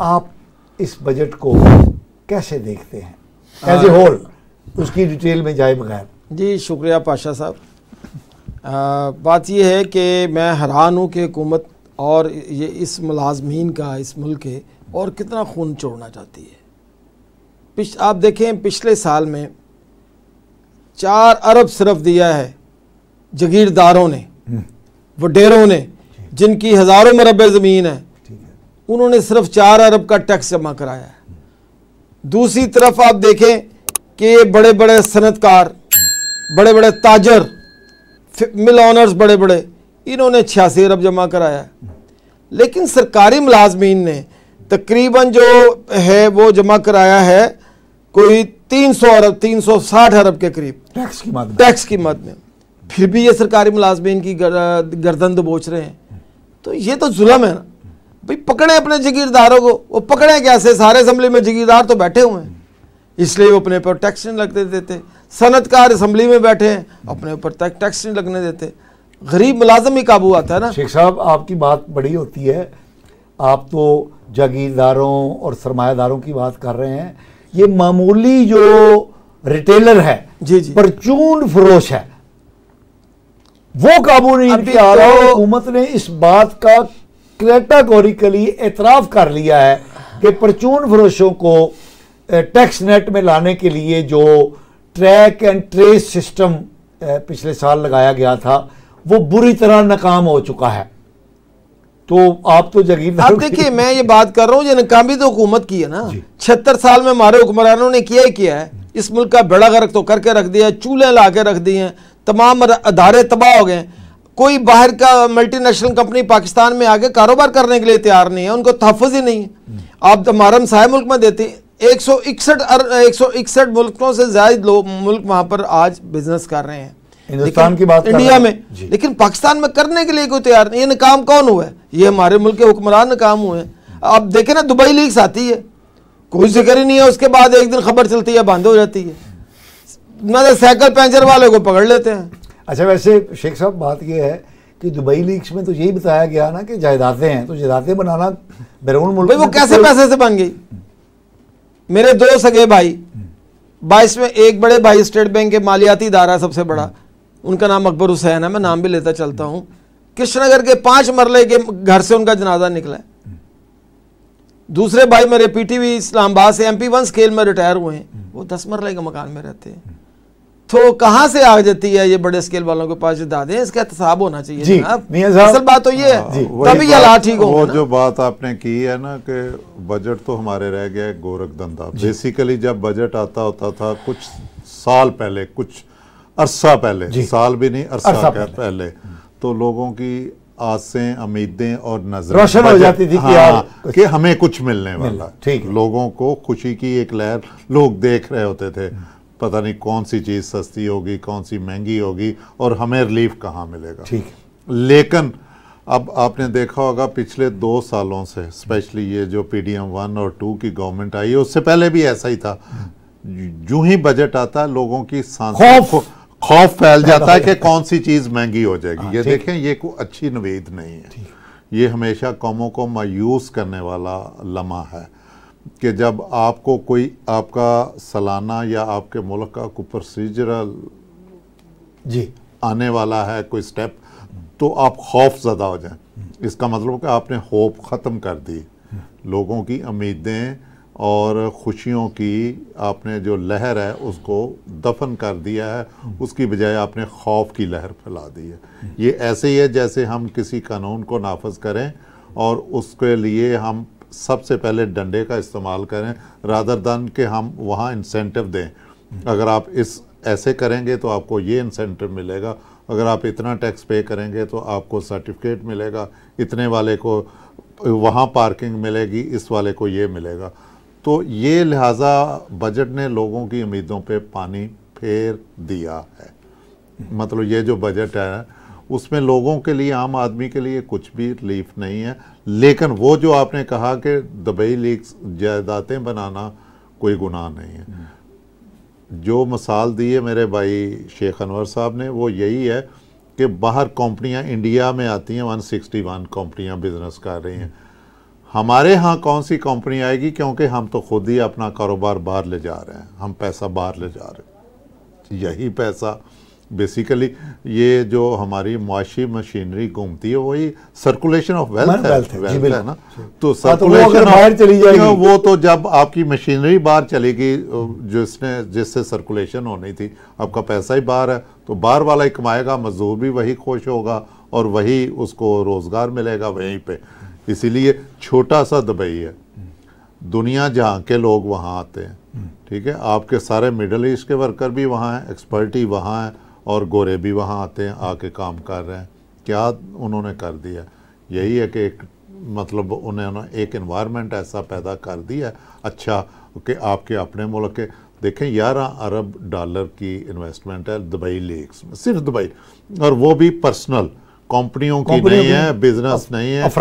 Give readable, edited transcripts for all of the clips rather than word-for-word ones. आप इस बजट को कैसे देखते हैं एज ए होल, उसकी डिटेल में जाए बगैर? जी शुक्रिया पाशा साहब। बात यह है कि मैं हैरान हूँ कि हुकूमत और ये इस मुलाजमीन का इस मुल्क के और कितना खून चोड़ना चाहती है। आप देखें पिछले साल में 4 अरब सिर्फ दिया है जागीरदारों ने, वडेरों ने, जिनकी हज़ारों मरबे ज़मीन है, उन्होंने सिर्फ 4 अरब का टैक्स जमा कराया है। दूसरी तरफ आप देखें कि बड़े बड़े सनतकार, बड़े बड़े ताजर, मिल ऑनर्स बड़े बड़े, इन्होंने 86 अरब जमा कराया। लेकिन सरकारी मुलाजमीन ने तकरीबन जो है वो जमा कराया है कोई 300 अरब, 360 अरब के करीब टैक्स की मद में। फिर भी ये सरकारी मुलाजमीन की गर्दन दबोच रहे हैं, तो ये तो जुल्म है ना भाई। पकड़े अपने जागीरदारों को, वो पकड़े कैसे? सारे असम्बली में जागीरदार तो बैठे हुए हैं, इसलिए वो अपने ऊपर टैक्स नहीं लगने देते। सनतकार असम्बली में बैठे हैं, अपने ऊपर टैक्स नहीं लगने देते। गरीब मुलाजम ही काबू आता है ना। शेख साहब आपकी बात बड़ी होती है, आप तो जागीरदारों और सरमायादारों की बात कर रहे हैं। ये मामूली जो रिटेलर है, परचून फरोश है, वो काबू नहीं आ रहा। हुकूमत ने इस बात का कैटेगोरिकली एतराफ़ कर लिया है कि परचून फरोशों को टैक्स नेट में लाने के लिए जो ट्रैक एंड ट्रेस सिस्टम पिछले साल लगाया गया था वो बुरी तरह नाकाम हो चुका है। तो आप तो जागीरदार, आप देखिए मैं ये बात कर रहा हूँ, ये नाकामी तो हुकूमत की है ना। 76 साल में हमारे हुक्मरानों ने किया ही किया है। इस मुल्क का बेड़ा गर्क तो करके रख दिया है, चूल्हे ला के रख दिए हैं, तमाम अदारे तबाह हो गए। कोई बाहर का मल्टीनेशनल कंपनी पाकिस्तान में आके कारोबार करने के लिए तैयार नहीं है, उनको तहफ़्फ़ुज़ ही नहीं है। आप हमारा हमसाय मुल्क में देते हैं, 161 मुल्कों से ज़्यादा लोग मुल्क वहाँ पर आज बिजनेस कर रहे हैं हिंदुस्तान की बात, इंडिया में, लेकिन पाकिस्तान में करने के लिए कोई तैयार नहीं। ये नाकाम कौन हुआ है? ये हमारे मुल्क के हुक्मरान नाकाम हुए हैं। आप देखें ना, दुबई लीग आती है, कोई जिक्र ही नहीं है। उसके बाद एक दिन खबर चलती है, बंद हो जाती है। मतलब साइकिल पंचर वाले को पकड़ लेते हैं। अच्छा वैसे शेख साहब बात यह है कि दुबई लीग्स में तो यही बताया गया ना कि जायदादें हैं, तो जायदादें बनाना बैरून मुल्क, वो कैसे पैसे से बन गई? मेरे 2 सगे भाई, 22 में एक बड़े भाई स्टेट बैंक के मालियाती इदारा सबसे बड़ा, उनका नाम अकबर हुसैन है, मैं नाम भी लेता चलता हूँ, कृष्णनगर के 5 मरले के घर से उनका जनाजा निकला है। दूसरे भाई मेरे PTV इस्लामाबाद से MP1 स्केल में रिटायर हुए हैं, वो 10 मरले के मकान में रहते हैं। तो कहाँ से आ जाती है ये बड़े स्केल वालों के पास जायदादें? इसका हिसाब होना चाहिए ना। असल बात तो ये है, तभी ये हालात ठीक होंगे। वो जो बात आपने की है ना कि बजट तो हमारे रह गया गोरखधंधा। बेसिकली जब बजट आता होता था कुछ साल पहले, कुछ अरसा पहले, साल भी नहीं अरसा पहले, तो लोगों की आसें, उम्मीदें और नजर रोशन हो जाती थी कि यार कि हमें कुछ मिलने वाला। ठीक, लोगों को खुशी की एक लहर, लोग देख रहे होते थे पता नहीं कौन सी चीज़ सस्ती होगी, कौन सी महंगी होगी और हमें रिलीफ कहाँ मिलेगा। ठीक, लेकिन अब आपने देखा होगा पिछले 2 सालों से, स्पेशली ये जो PDM 1 और 2 की गवर्नमेंट आई है, उससे पहले भी ऐसा ही था। यूं ही बजट आता लोगों की खौफ फैल जाता है कि कौन सी चीज़ महंगी हो जाएगी। ये देखें, ये कोई अच्छी नवीद नहीं है, ये हमेशा कौमों को मायूस करने वाला लम्हा है कि जब आपको कोई आपका सालाना या आपके मुल्क का कोई प्रोसीजरल आने वाला है कोई स्टेप, तो आप खौफ ज़्यादा हो जाएं। इसका मतलब कि आपने होप ख़त्म कर दी, लोगों की उम्मीदें और खुशियों की आपने जो लहर है उसको दफन कर दिया है, उसकी बजाय आपने खौफ की लहर फैला दी है। ये ऐसे ही है जैसे हम किसी कानून को नाफज करें और उसके लिए हम सबसे पहले डंडे का इस्तेमाल करें रादर दैन के हम वहाँ इंसेंटिव दें। अगर आप इस ऐसे करेंगे तो आपको ये इंसेंटिव मिलेगा, अगर आप इतना टैक्स पे करेंगे तो आपको सर्टिफिकेट मिलेगा, इतने वाले को वहाँ पार्किंग मिलेगी, इस वाले को ये मिलेगा। तो ये लिहाजा बजट ने लोगों की उम्मीदों पे पानी फेर दिया है। मतलब ये जो बजट है उसमें लोगों के लिए, आम आदमी के लिए कुछ भी रिलीफ नहीं है। लेकिन वो जो आपने कहा कि दुबई लीग्स जायदादें बनाना कोई गुनाह नहीं है, जो मिसाल दी है मेरे भाई शेख अनवर साहब ने वो यही है कि बाहर कंपनियां इंडिया में आती हैं, 161 कंपनियां बिजनेस कर रही हैं। हमारे यहाँ कौन सी कंपनी आएगी, क्योंकि हम तो खुद ही अपना कारोबार बाहर ले जा रहे हैं, हम पैसा बाहर ले जा रहे हैं। यही पैसा बेसिकली ये जो हमारी मुआशी मशीनरी घूमती है वही सर्कुलेशन ऑफ वेल्थ है ना। तो सर्कुलेशन बाहर चली जाएगी, वो तो जब आपकी मशीनरी बाहर चलेगी जिसने जिससे सर्कुलेशन होनी थी, आपका पैसा ही बाहर है तो बाहर वाला ही कमाएगा, मजदूर भी वही खुश होगा और वही उसको रोज़गार मिलेगा वहीं पे। इसीलिए छोटा सा दुबई है, दुनिया जहाँ के लोग वहाँ आते हैं, ठीक है। आपके सारे मिडल ईस्ट के वर्कर भी वहाँ हैं, एक्सपर्ट ही वहाँ हैं और गोरे भी वहाँ आते हैं, आके काम कर रहे हैं। क्या उन्होंने कर दिया, यही है कि एक मतलब उन्होंने एक इन्वायरमेंट ऐसा पैदा कर दिया अच्छा कि आपके अपने मुल्क के देखें 11 अरब डॉलर की इन्वेस्टमेंट है दुबई लेक्स में, सिर्फ दुबई, और वो भी पर्सनल, कंपनियों की नहीं है, बिजनेस नहीं है, चंद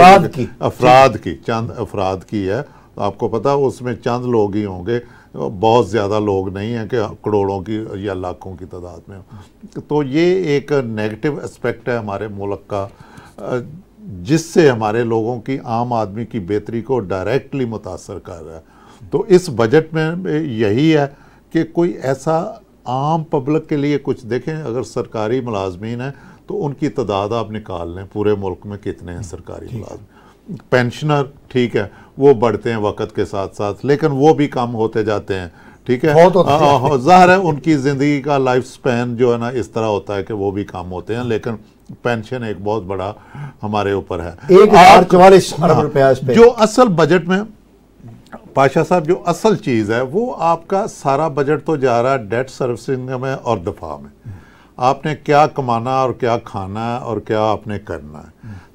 अफराद की है। आपको पता उसमें चंद लोग ही होंगे, बहुत ज़्यादा लोग नहीं हैं कि करोड़ों की या लाखों की तादाद में। तो ये एक नेगेटिव एस्पेक्ट है हमारे मुल्क का, जिससे हमारे लोगों की आम आदमी की बेहतरी को डायरेक्टली मुतासर कर रहा है। तो इस बजट में यही है कि कोई ऐसा आम पब्लिक के लिए कुछ देखें। अगर सरकारी मुलाजमीन हैं तो उनकी तादाद आप निकाल लें पूरे मुल्क में कितने हैं सरकारी मुलाजमीन। पेंशनर, ठीक है, वो बढ़ते हैं वक्त के साथ साथ, लेकिन वो भी कम होते जाते हैं, ठीक है। ज़ाहिर है उनकी ज़िंदगी का लाइफ स्पैन जो है ना इस तरह होता है कि वो भी कम होते हैं, लेकिन पेंशन एक बहुत बड़ा हमारे ऊपर है। 1,044 अरब रुपया जो असल बजट में पाशा साहब जो असल चीज़ है वो आपका सारा बजट तो जा रहा है डेट सर्विसिंग में और दफा में। आपने क्या कमाना और क्या खाना है और क्या आपने करना है,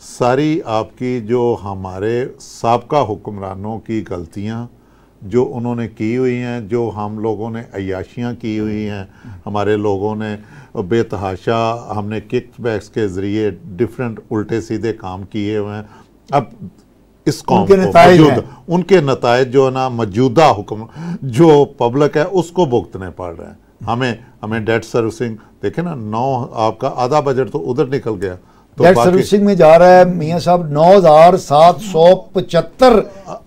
सारी आपकी जो हमारे साबका हुक्मरानों की गलतियां जो उन्होंने की हुई हैं, जो हम लोगों ने अय्याशियाँ की हुई हैं, हमारे लोगों ने बेतहाशा हमने किकबैक्स के ज़रिए डिफरेंट उल्टे सीधे काम किए हुए हैं। अब इस कौम को उनके नतायज जो है ना मौजूदा हुक्म जो पब्लिक है उसको भुगतने पड़ रहे हैं। हमें डेट सर्विसिंग देखे ना, 9 आपका आधा बजट तो उधर निकल गया, तो डेट सर्विसिंग में जा रहा है मियां साहब 9,775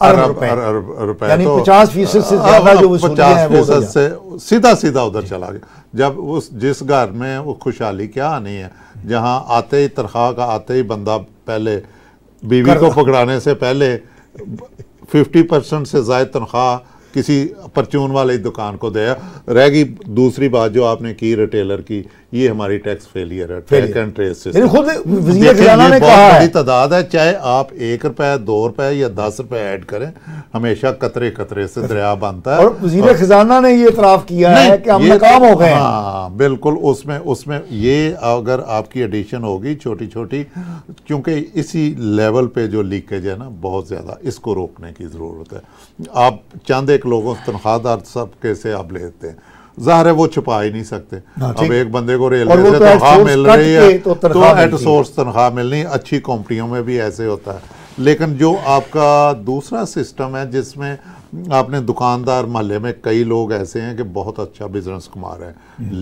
अरब रुपए, यानी 50% से ज्यादा जो वसूली है वो 50% से सीधा उधर चला गया। जब उस जिस घर में वो खुशहाली क्या आनी है, जहां आते ही तनख्वाह का आते ही बंदा पहले बीवी को पकड़ाने से पहले 50% से ज्यादा तनख्वाह किसी परचून वाली दुकान को दे। रहेगी दूसरी बात जो आपने की रिटेलर की, ये हमारी टैक्स फेलियर है, ट्रैक एंड ट्रेस सिस्टम। खुद वज़ीर ख़ज़ाना ने कहा है बहुत बड़ी तादाद है, चाहे आप 1 रुपये 2 रुपये या 10 रुपये ऐड करें, हमेशा कतरे कतरे से दरिया बनता है। और वज़ीर ख़ज़ाना ने ये इतराफ़ किया है कि हम नाकाम हो गए। हाँ बिल्कुल, उसमें ये अगर आपकी एडिशन होगी छोटी छोटी, क्योंकि इसी लेवल पर जो लीकेज है ना बहुत ज़्यादा, इसको रोकने की ज़रूरत है। आप चंद लोगों तनख्वाहदार सबके से आप लेते हैं, ज़ाहिर है वो छुपा ही नहीं सकते। अब एक बंदे को रेलवे से तनख्वाह मिल रही है तो एट सोर्स तनख्वाह मिलनी, अच्छी कंपनियों में भी ऐसे होता है। लेकिन जो आपका दूसरा सिस्टम है जिसमें आपने दुकानदार, महल्ले में कई लोग ऐसे हैं कि बहुत अच्छा बिजनेस कमा रहे हैं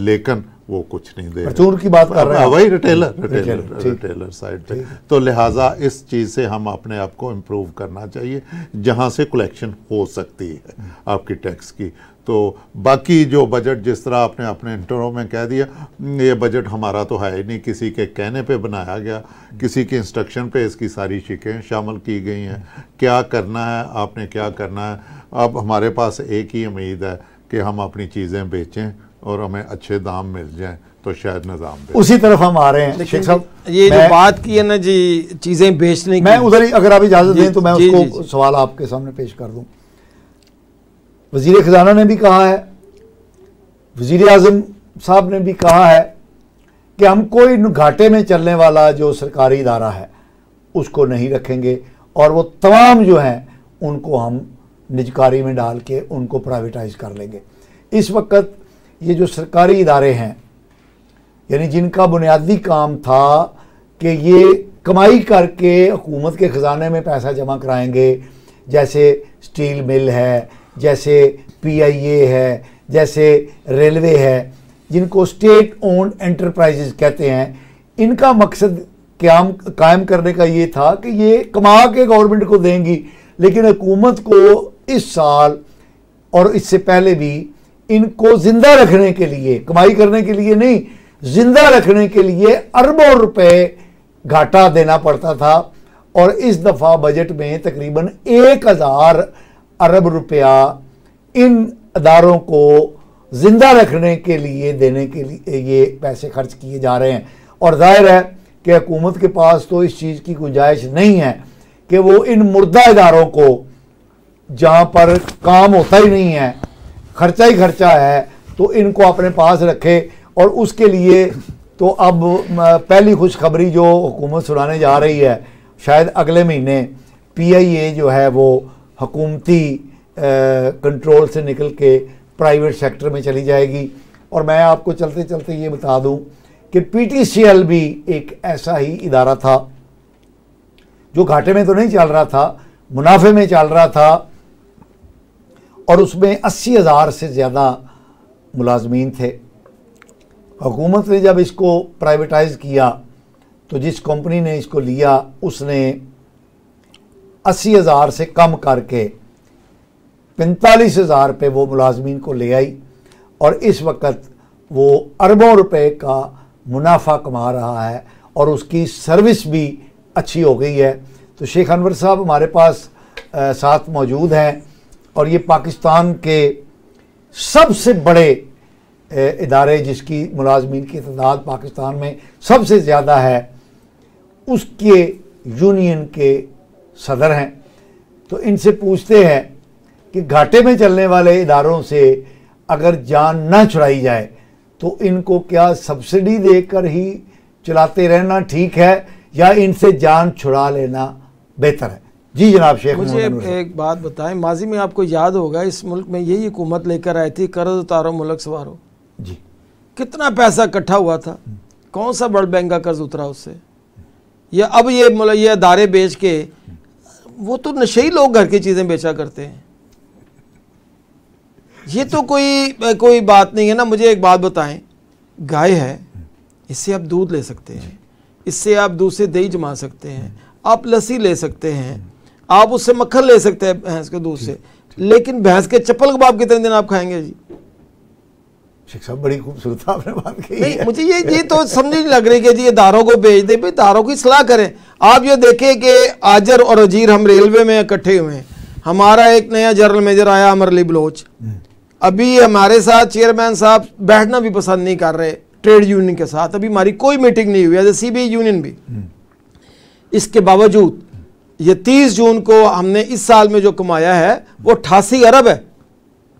लेकिन वो कुछ नहीं दे रहे की बात कर रहे हैं, वही रिटेलर साइड पे। तो लिहाजा इस चीज़ से हम अपने आप को इम्प्रूव करना चाहिए जहाँ से कलेक्शन हो सकती है आपकी टैक्स की। तो बाकी जो बजट जिस तरह आपने अपने इंटरव्यू में कह दिया, ये बजट हमारा तो है ही नहीं, किसी के कहने पे बनाया गया, किसी के इंस्ट्रक्शन पे इसकी सारी शिकें शामिल की गई हैं। क्या करना है आपने, क्या करना है। अब हमारे पास एक ही उम्मीद है कि हम अपनी चीज़ें बेचें और हमें अच्छे दाम मिल जाएं तो शायद निज़ाम बेचें। उसी तरफ हम आ रहे हैं। शेख साहब ये जो बात की है ना जी चीज़ें बेचने की, मैं उधर ही अगर आप इजाज़त दें तो मैं उसको सवाल आपके सामने पेश कर दूँ। वज़ीर ख़ज़ाना ने भी कहा है, वज़ीर आज़म साहब ने भी कहा है कि हम कोई घाटे में चलने वाला जो सरकारी इदारा है उसको नहीं रखेंगे और वो तमाम जो हैं उनको हम निजकारी में डाल के उनको प्राइवेटाइज कर लेंगे। इस वक्त ये जो सरकारी इदारे हैं यानी जिनका बुनियादी काम था कि ये कमाई करके हुकूमत के ख़ज़ाने में पैसा जमा कराएंगे, जैसे स्टील मिल है, जैसे PIA है, जैसे रेलवे है, जिनको स्टेट ओन्ड एंटरप्राइजेज कहते हैं, इनका मकसद कायम करने का ये था कि ये कमा के गवर्नमेंट को देंगी लेकिन हुकूमत को इस साल और इससे पहले भी इनको जिंदा रखने के लिए, कमाई करने के लिए नहीं, जिंदा रखने के लिए अरबों रुपए घाटा देना पड़ता था और इस दफ़ा बजट में तकरीबन 1000 अरब रुपया इन अदारों को जिंदा रखने के लिए देने के लिए ये पैसे खर्च किए जा रहे हैं। और जाहिर है कि हुकूमत के पास तो इस चीज़ की गुंजाइश नहीं है कि वो इन मुर्दा इदारों को, जहाँ पर काम होता ही नहीं है, खर्चा ही खर्चा है, तो इनको अपने पास रखे। और उसके लिए तो अब पहली खुशखबरी जो हुकूमत सुनाने जा रही है, शायद अगले महीने PIA जो है वो हकूमती कंट्रोल से निकल के प्राइवेट सेक्टर में चली जाएगी। और मैं आपको चलते चलते ये बता दूं कि PTCL भी एक ऐसा ही इदारा था जो घाटे में तो नहीं चल रहा था, मुनाफे में चल रहा था, और उसमें 80,000 से ज़्यादा मुलाजमीन थे। हुकूमत ने जब इसको प्राइवेटाइज किया तो जिस कंपनी ने इसको लिया उसने 80,000 से कम करके 45,000 पे वो मुलाजमीन को ले आई और इस वक्त वो अरबों रुपए का मुनाफा कमा रहा है और उसकी सर्विस भी अच्छी हो गई है। तो शेख अनवर साहब हमारे पास साथ मौजूद हैं और ये पाकिस्तान के सबसे बड़े इदारे जिसकी मुलाजमीन की तादाद पाकिस्तान में सबसे ज़्यादा है, उसके यूनियन के सदर हैं। तो इनसे पूछते हैं कि घाटे में चलने वाले इदारों से अगर जान ना छुड़ाई जाए तो इनको क्या सब्सिडी देकर ही चलाते रहना ठीक है या इनसे जान छुड़ा लेना बेहतर है? जी जनाब शेख, मुझे एक बात बताएं, माजी में आपको याद होगा इस मुल्क में यही हुकूमत लेकर आई थी कर्ज उतारो मुल्क सवारो। जी, कितना पैसा इकट्ठा हुआ था, कौन सा वर्ल्ड बैंक का कर्ज उतरा उससे? या अब ये अदारे बेच के, वो तो नशेई लोग घर की चीज़ें बेचा करते हैं, ये तो कोई बात नहीं है ना। मुझे एक बात बताएं, गाय है, इससे आप दूध ले सकते हैं, इससे आप दूध से दही जमा सकते हैं, आप लस्सी ले सकते हैं, आप उससे मक्खन ले सकते हैं भैंस के दूध से, लेकिन भैंस के चप्पल कबाब कितने दिन आप खाएंगे? जी शेख साहब, बड़ी खूबसूरत आपने बात कही है। मुझे ये तो समझ नहीं लग रही कि जी दारों को बेच दे, भाई दारों की सलाह करें। आप ये देखें कि आजर और अजीर हम रेलवे में इकट्ठे हुए हैं। हमारा एक नया जनरल मेजर आया अमरली बलोच, अभी हमारे साथ चेयरमैन साहब बैठना भी पसंद नहीं कर रहे ट्रेड यूनियन के साथ, अभी हमारी कोई मीटिंग नहीं हुई एज ए CBI यूनियन भी। इसके बावजूद ये 30 जून को हमने इस साल में जो कमाया है वो 88 अरब है,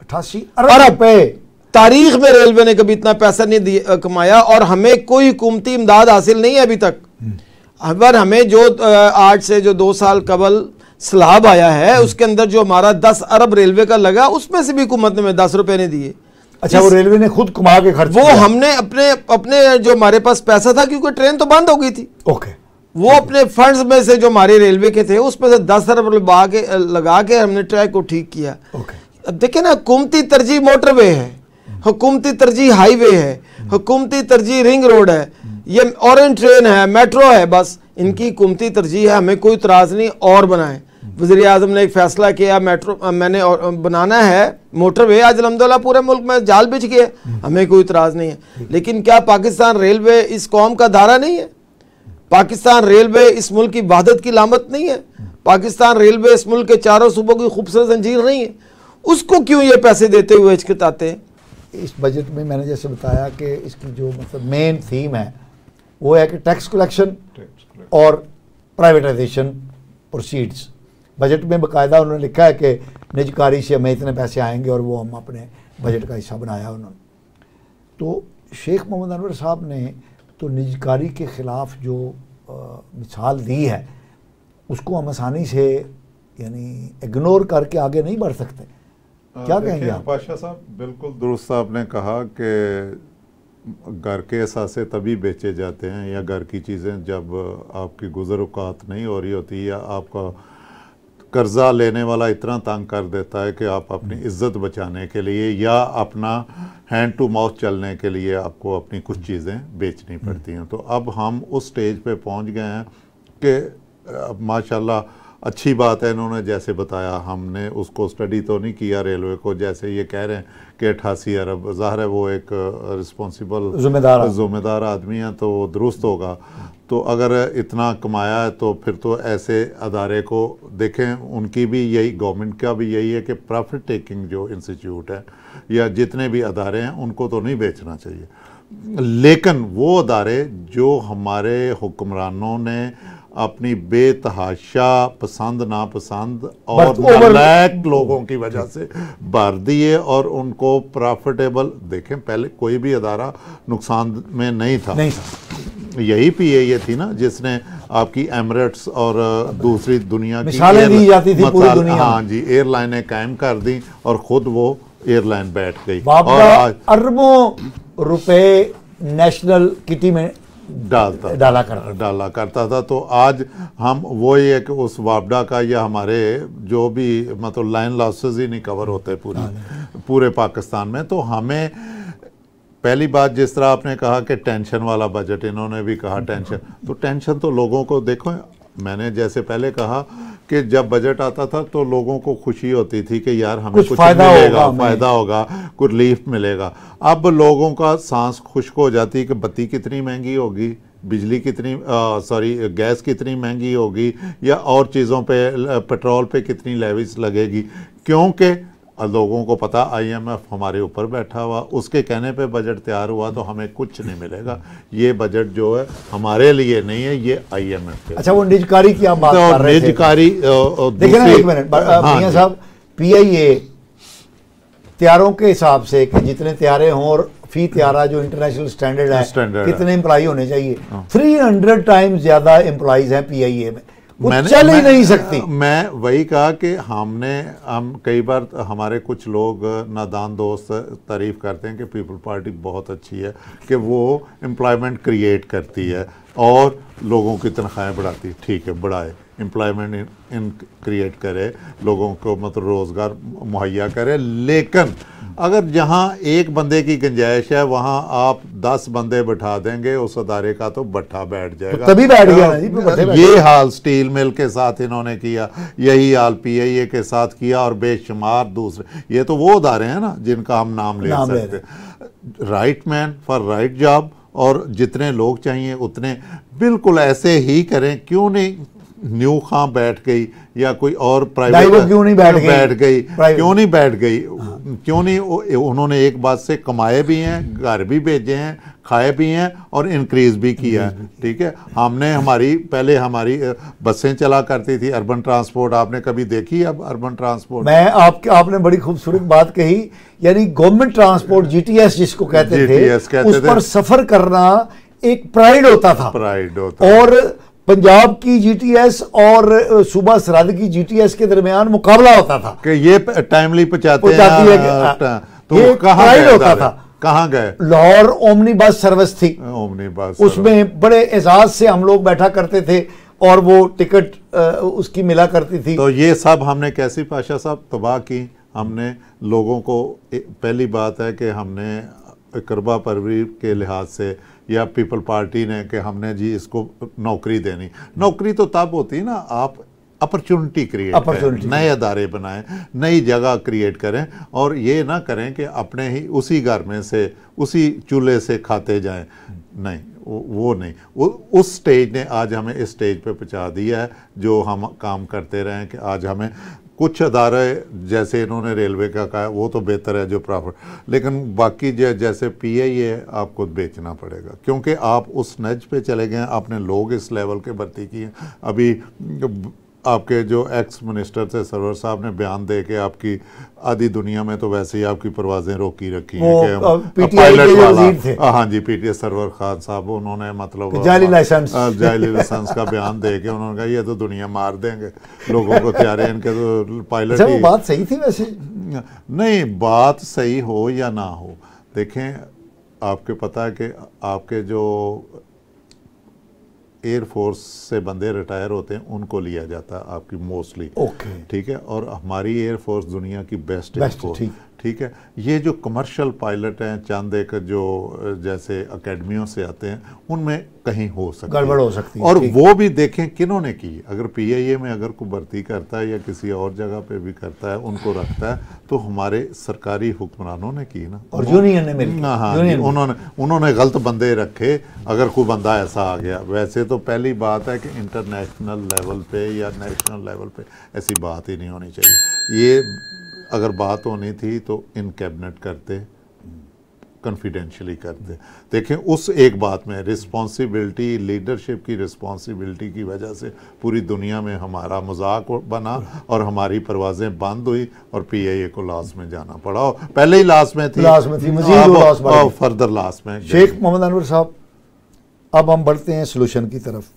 88 अरब पे। तारीख में रेलवे ने कभी इतना पैसा नहीं कमाया और हमें कोई हुकूमती इमदाद हासिल नहीं है अभी तक। अगर हमें जो आज से जो 2 साल कबल स्लाब आया है उसके अंदर जो हमारा 10 अरब रेलवे का लगा, उसमें से भी हुकूमत ने हमें 10 रुपये नहीं दिए। अच्छा, वो रेलवे ने खुद कमा के खर्च, वो हमने अपने जो हमारे पास पैसा था, क्योंकि ट्रेन तो बंद हो गई थी, ओके, वो अपने फंड्स में से जो हमारे रेलवे के थे उसमें से 10 अरब लगा के हमने ट्रैक को ठीक किया। अब देखिए ना, हुकूमती तरजीह मोटरवे है, हुकूमती तरजीह हाईवे है, हुकूमती तरजीह रिंग रोड है, ये ऑरेंज ट्रेन है, मेट्रो है, बस इनकी हुकूमती तरजीह है, हमें कोई इतराज़ नहीं। और बनाएं, वज़ीर आज़म ने एक फैसला किया मेट्रो मैंने और बनाना है मोटरवे, आज अलहम्दुलिल्लाह पूरे मुल्क में जाल बिछ गया, हमें कोई इतराज़ नहीं है। लेकिन क्या पाकिस्तान रेलवे इस कौम का दारा नहीं है? पाकिस्तान रेलवे इस मुल्क की वहादत की लामत नहीं है? पाकिस्तान रेलवे इस मुल्क के चारों सूबों की खूबसूरत जंजीर नहीं है? उसको क्यों ये पैसे देते हुए हिचकिचाते हैं? इस बजट में मैंने जैसे बताया कि इसकी जो मतलब मेन थीम है वो है कि टैक्स कलेक्शन और प्राइवेटाइजेशन प्रोसीड्स। बजट में बाकायदा उन्होंने लिखा है कि निजकारी से हमें इतने पैसे आएंगे और वो हम अपने बजट का हिस्सा बनाया उन्होंने। तो शेख मोहम्मद अनवर साहब ने तो निजकारी के ख़िलाफ़ जो मिसाल दी है उसको हम आसानी से यानी इग्नोर करके आगे नहीं बढ़ सकते, क्या कहेंगे आप? पाशा साहब, बिल्कुल दुरुस्त आपने कहा कि घर के असासे तभी बेचे जाते हैं या घर की चीज़ें जब आपकी गुज़र औकात नहीं हो रही होती या आपका कर्जा लेने वाला इतना तंग कर देता है कि आप अपनी इज्जत बचाने के लिए या अपना हैंड टू माउथ चलने के लिए आपको अपनी कुछ चीज़ें बेचनी पड़ती हैं। तो अब हम उस स्टेज पे पहुंच गए हैं कि माशाल्लाह अच्छी बात है, इन्होंने जैसे बताया, हमने उसको स्टडी तो नहीं किया रेलवे को, जैसे ये कह रहे हैं कि 88 अरब, ज़ाहिर है वो एक रिस्पॉन्सिबल ज़िम्मेदार आदमी है तो वो दुरुस्त होगा। तो अगर इतना कमाया है तो फिर तो ऐसे अदारे को देखें, उनकी भी यही, गवर्नमेंट का भी यही है कि प्रॉफिट टेकिंग जो इंस्टीट्यूट है या जितने भी अदारे हैं उनको तो नहीं बेचना चाहिए, लेकिन वो अदारे जो हमारे हुक्मरानों ने अपनी बेतहाशा पसंद नापसंद और नालायक लोगों की वजह से बार दिए और उनको प्रॉफिटेबल, देखें पहले कोई भी अदारा नुकसान में नहीं था। यही PIA थी ना जिसने आपकी एमिरेट्स और दूसरी दुनिया की हाँ जी एयरलाइनें कायम कर दी और ख़ुद वो एयरलाइन बैठ गई और अरबों रुपए नेशनल किटी में डाला करता था। तो आज हम वो ही है कि उस वापडा का या हमारे जो भी मतलब लाइन लॉसेस ही नहीं कवर होते पूरे पाकिस्तान में। तो हमें पहली बात जिस तरह आपने कहा कि टेंशन वाला बजट, इन्होंने भी कहा टेंशन, तो टेंशन तो लोगों को देखो, मैंने जैसे पहले कहा कि जब बजट आता था तो लोगों को खुशी होती थी कि यार हमें कुछ मिलेगा, फ़ायदा होगा, कुछ रिलीफ मिलेगा। अब लोगों का सांस खुश्क हो जाती है कि बत्ती कितनी महंगी होगी, बिजली कितनी गैस कितनी महंगी होगी, या और चीज़ों पे पेट्रोल पे कितनी लेविस लगेगी, क्योंकि लोगों को पता IMF हमारे ऊपर बैठा हुआ, उसके कहने पे बजट तैयार हुआ तो हमें कुछ नहीं मिलेगा। ये बजट जो है हमारे लिए नहीं है, ये IMF के। अच्छा वो निजकारी की आप बात कर रहे थे, निजकारी देखिए ना, एक मिनट मियां साहब, PIA तैयारों के हिसाब से कि जितने तैयारे हों और फी तैयारा जो इंटरनेशनल स्टैंडर्ड है कितने एम्प्लॉई होने चाहिए, 300 टाइम्स ज़्यादा एम्प्लॉयज़ हैं PIA में, चल ही नहीं सकती। मैं वही कहा कि हम कई बार हमारे कुछ लोग नादान दोस्त तारीफ़ करते हैं कि पीपल पार्टी बहुत अच्छी है कि वो एम्प्लॉयमेंट क्रिएट करती है और लोगों की तनख्वाहें बढ़ाती है, ठीक है बढ़ाए, एम्प्लॉयमेंट क्रिएट करे, लोगों को मतलब रोज़गार मुहैया करे, लेकिन अगर जहाँ एक बंदे की गुंजाइश है वहाँ आप 10 बंदे बैठा देंगे, उस अदारे का तो बट्ठा बैठ जाएगा, तो तभी बैठ गया ना। ये हाल स्टील मिल के साथ इन्होंने किया, यही हाल PIA के साथ किया और बेशुमार दूसरे, ये तो वो अदारे हैं ना जिनका हम नाम ले सकते, right man for right job, और जितने लोग चाहिए उतने बिल्कुल ऐसे ही करें। क्यों नहीं न्यू खां बैठ गई या कोई और प्राइवेट क्यों नहीं बैठ गई, क्यों नहीं बैठ गई, क्यों नहीं, उन्होंने एक बात से कमाए भी हैं, घर भी भेजे हैं, खाए भी हैं और इंक्रीज़ भी किया है। ठीक है, हमने पहले हमारी बसें चला करती थी, अर्बन ट्रांसपोर्ट आपने कभी देखी? अब अर्बन ट्रांसपोर्ट मैं आपने बड़ी खूबसूरत बात कही, यानी गवर्नमेंट ट्रांसपोर्ट GTS जिसको कहते थे उस पर सफ़र करना एक प्राइड होता था, और पंजाब की GTS और सूबा सरहद की GTS के दरमियान मुकाबला होता था कि ये टाइमली पहुंचाती है। कहाँ गए? लाहौर ओमनी बस सर्विस थी, ओमनी बस, उसमें बड़े एजाज से हम लोग बैठा करते थे और वो टिकट उसकी मिला करती थी। तो ये सब हमने कैसी पाशा साहब तबाह की, हमने लोगों को, पहली बात है कि हमने करबा परवरी के लिहाज से या पीपल पार्टी ने कि हमने जी इसको नौकरी देनी, नौकरी तो तब होती ना, आप अपॉर्चुनिटी क्रिएट करें, नए अदारे बनाएं, नई जगह क्रिएट करें, और ये ना करें कि अपने ही उसी घर में से उसी चूल्हे से खाते जाएं। नहीं, वो नहीं, उस स्टेज ने आज हमें इस स्टेज पे पहुंचा दिया है जो हम काम करते रहे हैं कि आज हमें कुछ अदारे, जैसे इन्होंने रेलवे का कहा वो तो बेहतर है जो प्रॉफिट, लेकिन बाकी जैसे PIA आपको बेचना पड़ेगा क्योंकि आप उस नज पे चले गए, आपने लोग इस लेवल के भर्ती किए। अभी आपके जो एक्स मिनिस्टर थे सरवर साहब ने बयान दे के आपकी आधी दुनिया में तो वैसे ही आपकी परवाज़ें रोकी रखी हैं कि पायलट वाला, हाँ जी PTS सरवर खान साहब, उन्होंने मतलब जाली लाइसेंस का बयान दे के उन्होंने कहा ये तो दुनिया मार देंगे लोगों को, तैयारे इनके तो पायलट ही। बात सही थी वैसे नहीं, बात सही हो या ना हो, देखें आपके पता है कि आपके जो एयरफोर्स से बंदे रिटायर होते हैं उनको लिया जाता है आपकी मोस्टली, ठीक है, और हमारी एयरफोर्स दुनिया की बेस्ट एयरफोर्स, ठीक है। ये जो कमर्शियल पायलट हैं चांद देकर जो जैसे अकेडमियों से आते हैं उनमें कहीं हो सकता है गड़बड़ हो सकती है, और वो भी देखें किन्होंने की। अगर पीआईए में अगर कोई भर्ती करता है या किसी और जगह पे भी करता है उनको रखता है तो हमारे सरकारी हुक्मरानों ने की ना, और यूनियन ने मिली ना, हाँ उन्होंने गलत बंदे रखे। अगर कोई बंदा ऐसा आ गया, वैसे तो पहली बात है कि इंटरनेशनल लेवल पे या नेशनल लेवल पे ऐसी बात ही नहीं होनी चाहिए। ये अगर बात होनी थी तो इन कैबिनेट करते, कॉन्फिडेंशियली करते। देखें उस एक बात में रिस्पॉन्सिबिलिटी, लीडरशिप की रिस्पॉन्सिबिलिटी की वजह से पूरी दुनिया में हमारा मजाक बना और हमारी परवाजें बंद हुई और पीआईए को लास्ट में जाना पड़ा। पहले ही लास्ट में थी मज़ीद फर्दर लास्ट में। शेख मोहम्मद अनवर साहब, अब हम बढ़ते हैं सोल्यूशन की तरफ।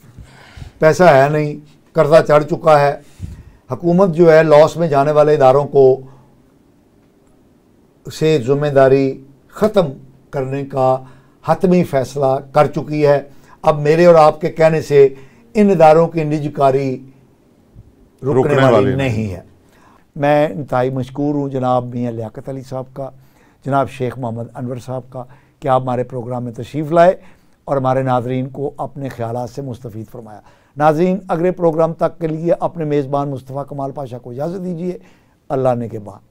पैसा है नहीं, कर्जा चढ़ चुका है, हुकूमत जो है लॉस में जाने वाले इदारों को से जिम्मेदारी ख़त्म करने का हतमी फैसला कर चुकी है। अब मेरे और आपके कहने से इन इदारों की निजकारी रुकने वाली नहीं है। मैं इंतहाई मशकूर हूँ जनाब मियाँ लियाकत अली साहब का, जनाब शेख मोहम्मद अनवर साहब का कि आप हमारे प्रोग्राम में तशरीफ़ लाए और हमारे नाजरीन को अपने ख्यालात से मुस्तफ़ीद फरमाया। नाजरीन, अगले प्रोग्राम तक के लिए अपने मेज़बान मुस्तफ़ा कमाल पाशा को इजाज़त दीजिए। अल्लाह ने के बाद।